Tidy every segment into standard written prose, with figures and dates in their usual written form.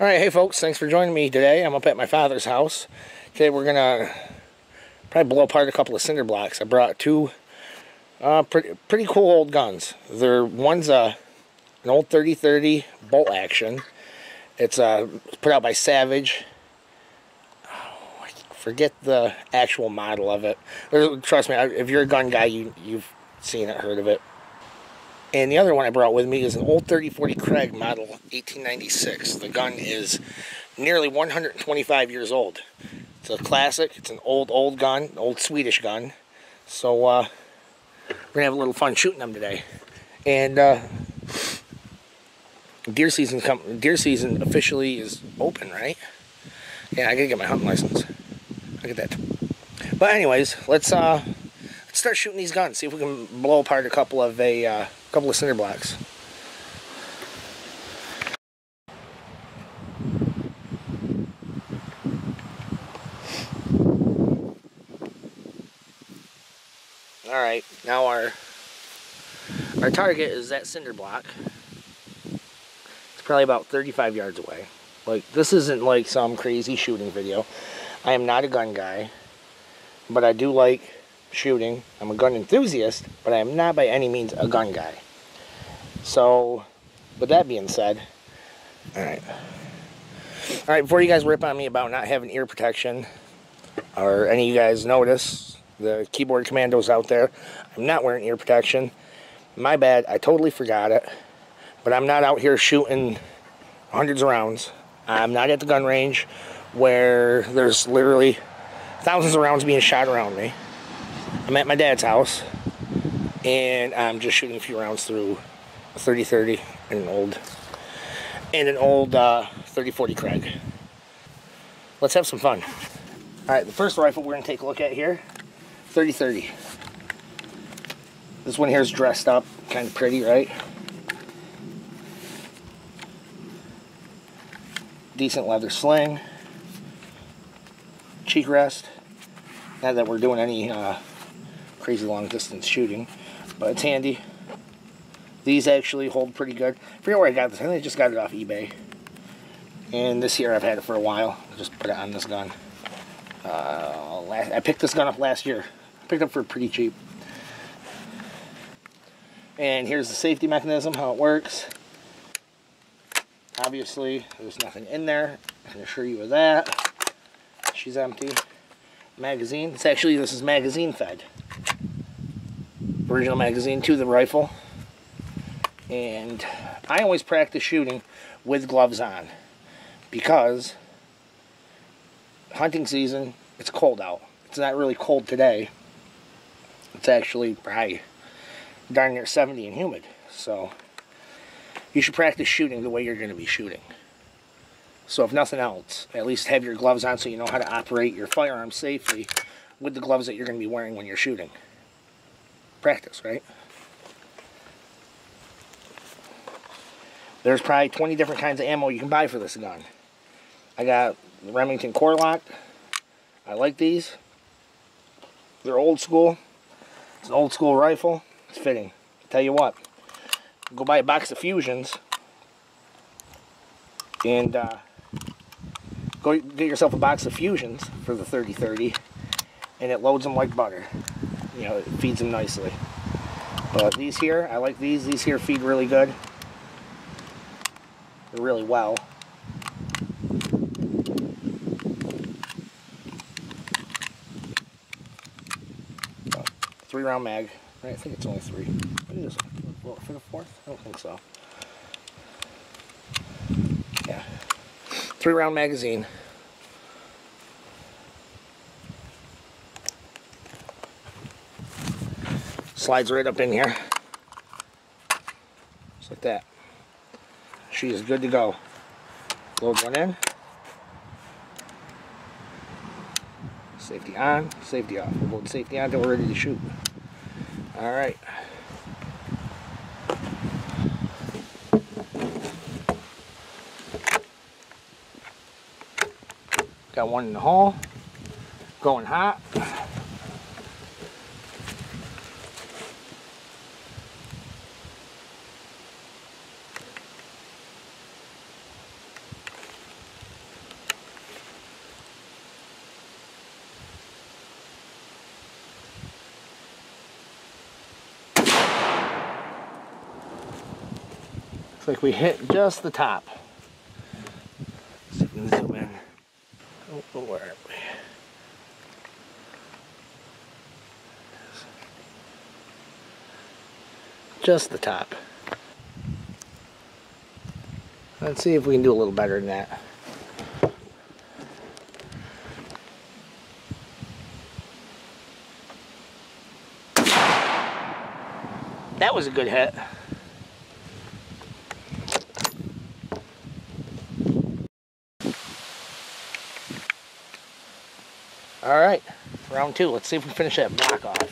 Alright, hey folks, thanks for joining me today. I'm up at my father's house. Today we're gonna probably blow apart a couple of cinder blocks. I brought two pretty cool old guns. One's an old 30-30 bolt action. It's put out by Savage. Oh, I forget the actual model of it. Trust me, if you're a gun guy, you've seen it, heard of it. And the other one I brought with me is an old 30-40 Krag model 1896. The gun is nearly 125 years old. It's a classic. It's an old gun, an old Swedish gun. So we're going to have a little fun shooting them today. And deer season officially is open, right? Yeah, I got to get my hunting license. Look at that. But anyways, let's start shooting these guns. See if we can blow apart a couple of cinder blocks. All right, now our target is that cinder block. It's probably about 35 yards away. Like, this isn't like some crazy shooting video. I am not a gun guy, but I do like shooting. I'm a gun enthusiast, but I am not by any means a gun guy. So with that being said, all right, before you guys rip on me about not having ear protection, or any of you guys notice the keyboard commandos out there, I'm not wearing ear protection. My bad, I totally forgot it. But I'm not out here shooting hundreds of rounds. I'm not at the gun range where there's literally thousands of rounds being shot around me. I'm at my dad's house, and I'm just shooting a few rounds through a 30-30 and an old 30-40 Krag. Let's have some fun. All right, the first rifle we're gonna take a look at here, 30-30. This one here is dressed up, kind of pretty, right? Decent leather sling, cheek rest. Not that we're doing any crazy long distance shooting, but it's handy. These actually hold pretty good. I forget where I got this. I think I just got it off eBay. And this here, I've had it for a while. I'll just put it on this gun. I picked this gun up last year. I picked it up for pretty cheap. And here's the safety mechanism, how it works. Obviously, there's nothing in there. I can assure you of that. She's empty. Magazine. It's actually, this is magazine fed. Original magazine to the rifle. And I always practice shooting with gloves on, because hunting season, it's cold out. It's not really cold today. It's actually probably darn near 70 and humid. So you should practice shooting the way you're going to be shooting. So if nothing else, at least have your gloves on so you know how to operate your firearm safely with the gloves that you're going to be wearing when you're shooting. Practice, right? There's probably 20 different kinds of ammo you can buy for this gun. I got the Remington Core-Lokt. I like these. They're old school. It's an old school rifle. It's fitting. I'll tell you what, go buy a box of Fusions and go get yourself a box of Fusions for the 30-30, and it loads them like butter. You know, it feeds them nicely. But these here, I like these. These here feed really good. They're really well. Oh, 3-round mag. Right, I think it's only 3. What is this? Will it fit a 4th? I don't think so. Yeah. 3-round magazine. Slides right up in here. Just like that. She is good to go. Load one in. Safety on, safety off. We'll load safety on till we're ready to shoot. Alright. Got one in the hole, going hot. Looks like we hit just the top. Let's see if we can zoom in. Oh, where are we? Just the top. Let's see if we can do a little better than that. That was a good hit. All right, round two. Let's see if we finish that block off.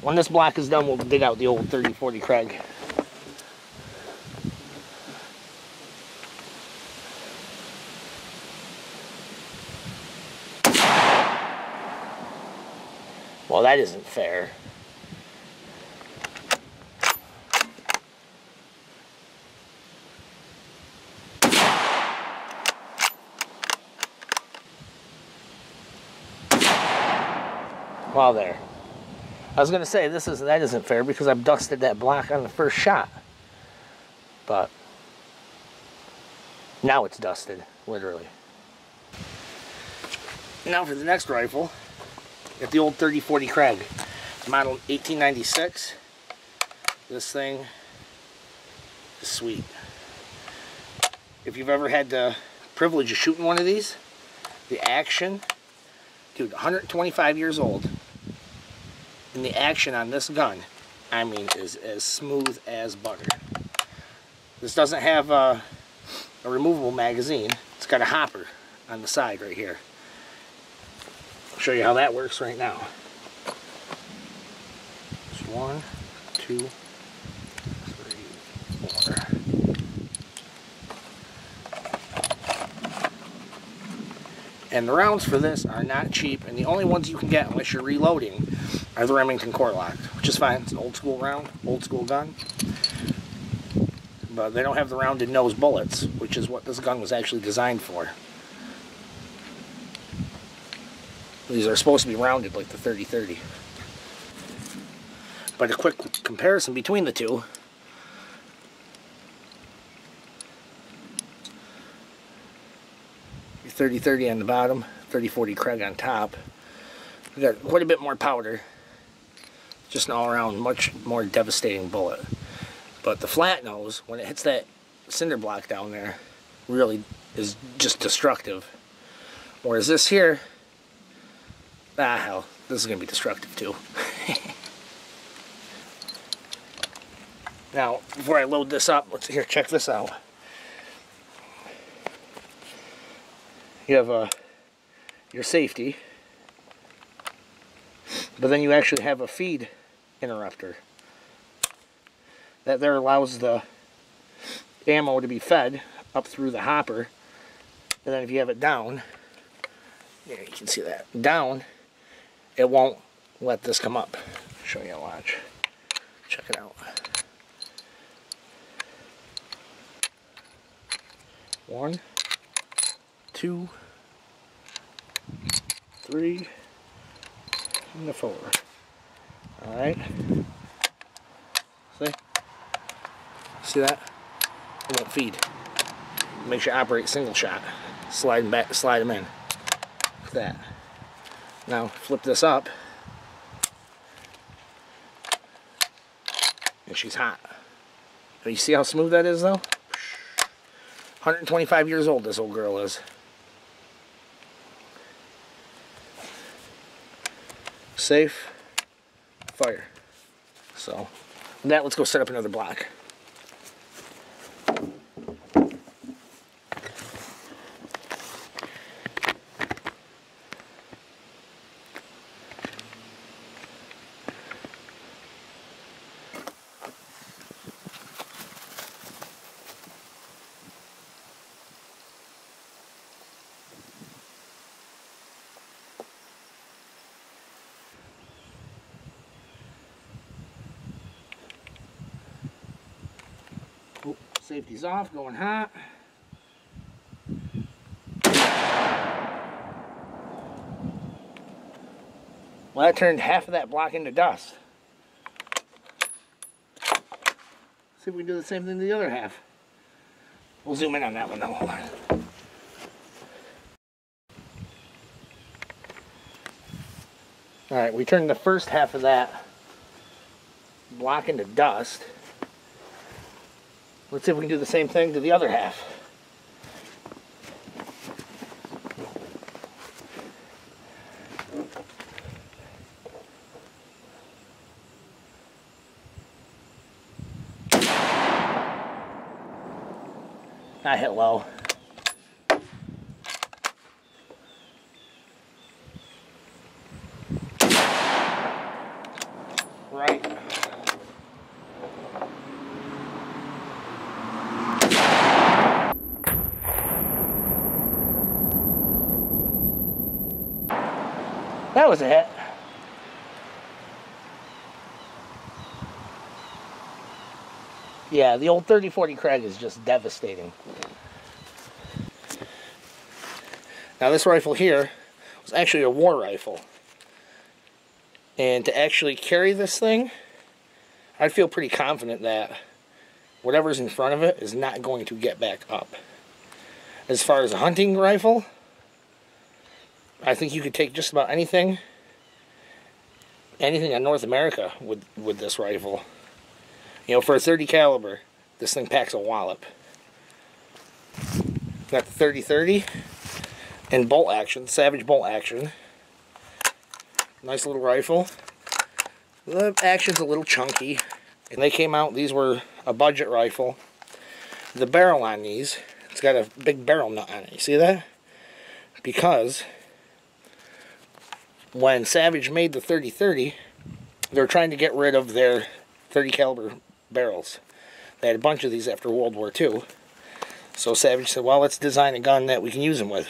When this block is done, we'll dig out the old 30-40 Krag. Well, that isn't fair. Well, there. I was gonna say that isn't fair because I've dusted that block on the first shot, but now it's dusted, literally. Now for the next rifle, got the old 30-40 Krag, model 1896. This thing is sweet. If you've ever had the privilege of shooting one of these, the action, dude, 125 years old. And the action on this gun, I mean, is as smooth as butter. This doesn't have a removable magazine. It's got a hopper on the side right here. I'll show you how that works right now. Just 1, 2, 3, 4. And the rounds for this are not cheap, and the only ones you can get unless you're reloading are the Remington Core-Lokt, which is fine. It's an old school round, old school gun. But they don't have the rounded nose bullets, which is what this gun was actually designed for. These are supposed to be rounded like the 30-30. But a quick comparison between the two. Your 30-30 on the bottom, 30-40 Krag on top. We got quite a bit more powder, just an all-around much more devastating bullet. But the flat nose, when it hits that cinder block down there, really is just destructive. Whereas this here, hell, this is going to be destructive too. Now, before I load this up, let's check this out. You have your safety. But then you actually have a feed interrupter that there allows the ammo to be fed up through the hopper, and then if you have it down, yeah, you can see that down, it won't let this come up. I'll show you a watch. Check it out. 1, 2, 3. And the 4. Alright. See? See that? It won't feed. It makes you operate single shot. Slide them back, slide them in. Like that. Now flip this up. And she's hot. You see how smooth that is though? 125 years old this old girl is. Safe, fire. So, with that, let's go set up another block. Safety's off, going hot. Well, that turned half of that block into dust. See if we can do the same thing to the other half. We'll zoom in on that one though. Hold on. All right, we turned the first half of that block into dust. Let's see if we can do the same thing to the other half. I hit low. Right. That was a hit. Yeah, the old 30-40 Krag is just devastating. Now this rifle here was actually a war rifle. And to actually carry this thing, I feel pretty confident that whatever's in front of it is not going to get back up. As far as a hunting rifle, I think you could take just about anything in North America with this rifle. You know, for a 30 caliber, this thing packs a wallop. Got the 30-30 and bolt action, Savage bolt action. Nice little rifle. The action's a little chunky. And they came out, these were a budget rifle. The barrel on these, it's got a big barrel nut on it. You see that? Because when Savage made the 30-30, they were trying to get rid of their 30 caliber barrels. They had a bunch of these after World War II. So Savage said, well, let's design a gun that we can use them with.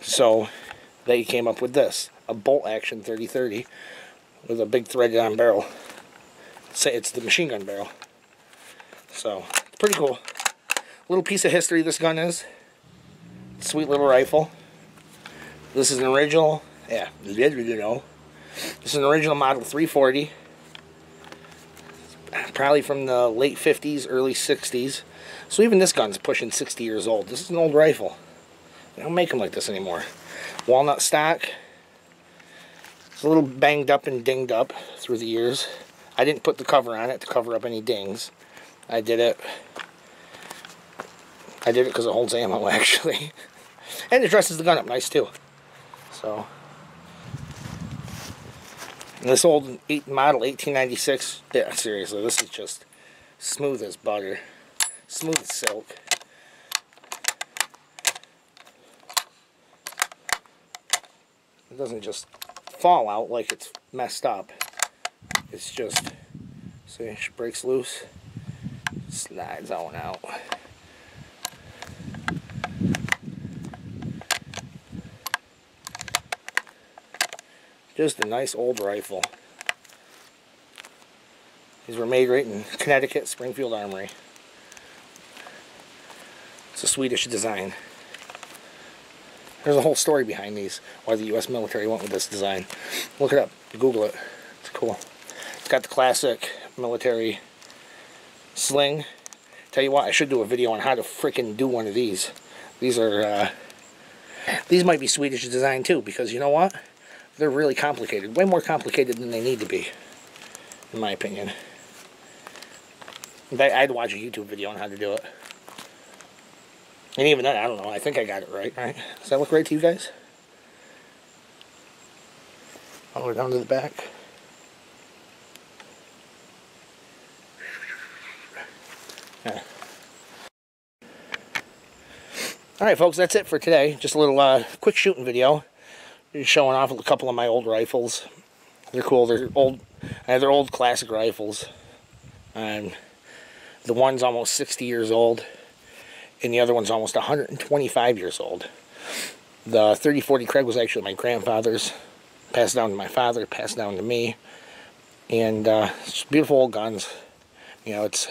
So they came up with this, a bolt action 30-30 with a big threaded on barrel. Say it's the machine gun barrel. So it's pretty cool. Little piece of history this gun is. Sweet little rifle. This is an original, yeah, you know. This is an original model 340. Probably from the late 50s, early 60s. So even this gun's pushing 60 years old. This is an old rifle. They don't make them like this anymore. Walnut stock. It's a little banged up and dinged up through the years. I didn't put the cover on it to cover up any dings. I did it because it holds ammo, actually. And it dresses the gun up nice, too. So, and this old model 1896, yeah, seriously, this is just smooth as butter, smooth as silk. It doesn't just fall out like it's messed up. It's just, see, it breaks loose, slides on out. Just a nice old rifle. These were made right in Connecticut, Springfield Armory. It's a Swedish design. There's a whole story behind these, why the US military went with this design. Look it up, Google it, it's cool. It's got the classic military sling. Tell you what, I should do a video on how to frickin' do one of these. These are, these might be Swedish design too, because you know what? They're really complicated, way more complicated than they need to be, in my opinion. I'd watch a YouTube video on how to do it. And even then, I don't know, I think I got it right, right? Does that look right to you guys? All the way down to the back. Yeah. Alright folks, that's it for today. Just a little quick shooting video. Showing off a couple of my old rifles. They're cool. They're old classic rifles. The one's almost 60 years old, and the other one's almost 125 years old. The 30-40 Krag was actually my grandfather's, passed down to my father, passed down to me, and it's beautiful old guns. You know, it's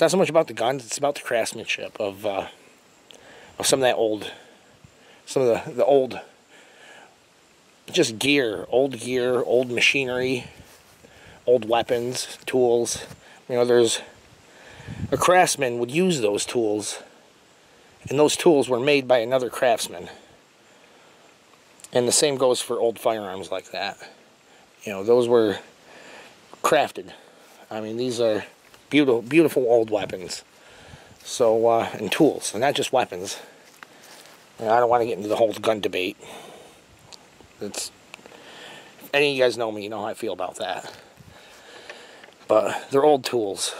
not so much about the guns; it's about the craftsmanship of some of that old, some of the old. Just gear, old machinery, old weapons, tools. You know, there's a craftsman would use those tools, and those tools were made by another craftsman. And the same goes for old firearms like that. You know, those were crafted. I mean, these are beautiful, beautiful old weapons. So, and tools, and not just weapons. You know, I don't want to get into the whole gun debate. It's, if any of you guys know me, you know how I feel about that. But they're old tools.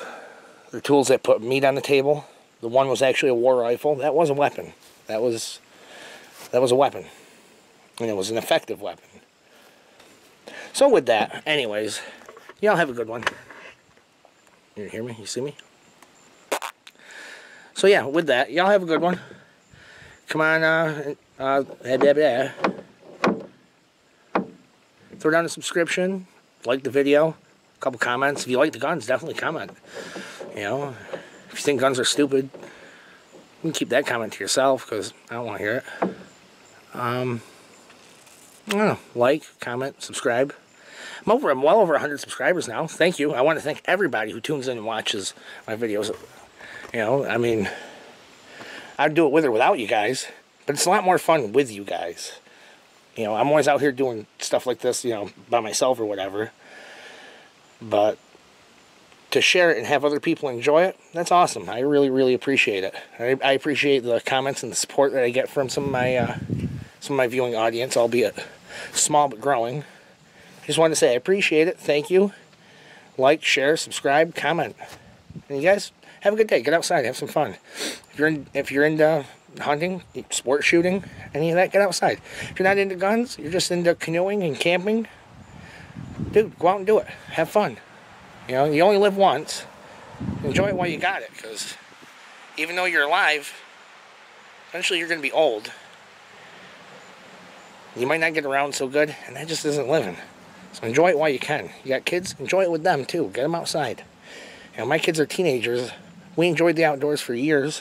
They're tools that put meat on the table. The one was actually a war rifle. That was a weapon. That was a weapon. And it was an effective weapon. So with that, anyways, y'all have a good one. You hear me? You see me? So yeah, with that, y'all have a good one. Come on, throw down a subscription, like the video, a couple comments. If you like the guns, definitely comment. You know, if you think guns are stupid, you can keep that comment to yourself, because I don't want to hear it. I don't know, like, comment, subscribe. I'm well over 100 subscribers now. Thank you. I want to thank everybody who tunes in and watches my videos. You know, I mean, I'd do it with or without you guys, but it's a lot more fun with you guys. You know, I'm always out here doing stuff like this, you know, by myself or whatever. But to share it and have other people enjoy it, that's awesome. I really, really appreciate it. I appreciate the comments and the support that I get from some of my viewing audience, albeit small but growing. I just wanted to say I appreciate it. Thank you. Like, share, subscribe, comment. And you guys, have a good day. Get outside. Have some fun. If you're into hunting, sport shooting, any of that, get outside. If you're not into guns, you're just into canoeing and camping, dude, go out and do it. Have fun. You know, you only live once. Enjoy it while you got it, because even though you're alive, eventually you're going to be old. You might not get around so good, and that just isn't living. So enjoy it while you can. You got kids? Enjoy it with them, too. Get them outside. You know, my kids are teenagers. We enjoyed the outdoors for years.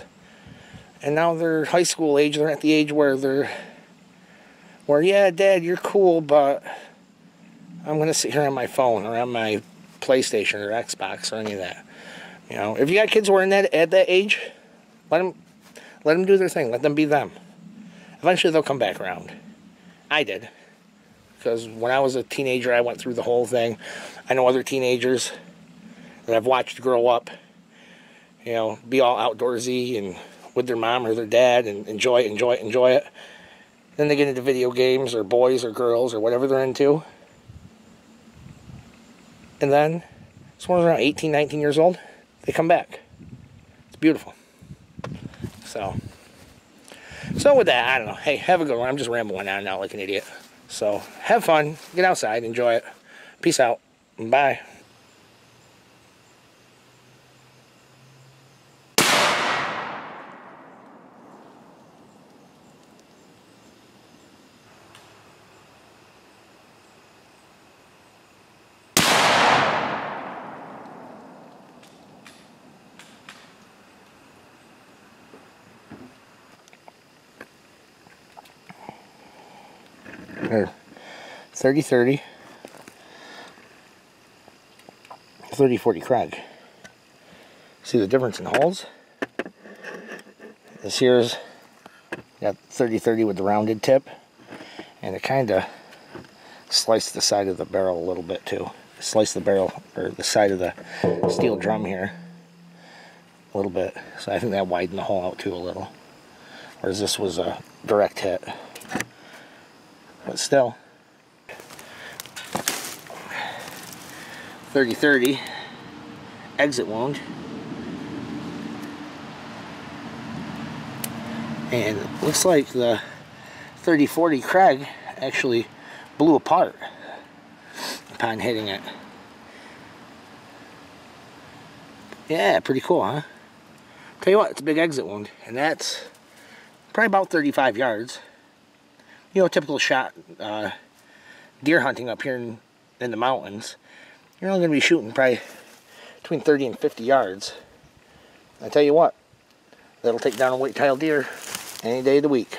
And now they're high school age. They're at the age where they're... where, yeah, Dad, you're cool, but I'm going to sit here on my phone or on my PlayStation or Xbox or any of that. You know, if you got kids who are in that, at that age, let them do their thing. Let them be them. Eventually, they'll come back around. I did. Because when I was a teenager, I went through the whole thing. I know other teenagers that I've watched grow up, you know, be all outdoorsy and with their mom or their dad and enjoy it. Then they get into video games or boys or girls or whatever they're into. And then, someone's around 18, 19 years old, they come back. It's beautiful. So with that, I don't know. Hey, have a good one. I'm just rambling on now like an idiot. So, have fun. Get outside. Enjoy it. Peace out. Bye. Or 30-30, 30-40 Krag. See the difference in holes? This here's got 30-30 with the rounded tip, and it kind of sliced the side of the barrel a little bit too. Sliced the barrel or the side of the steel drum here a little bit. So I think that widened the hole out too a little. Whereas this was a direct hit. But still, 30-30, exit wound, and it looks like the 30-40 Krag actually blew apart upon hitting it. Yeah, pretty cool, huh? Tell you what, it's a big exit wound, and that's probably about 35 yards. You know, typical shot deer hunting up here in the mountains, you're only going to be shooting probably between 30 and 50 yards. I tell you what, that'll take down a white-tailed deer any day of the week.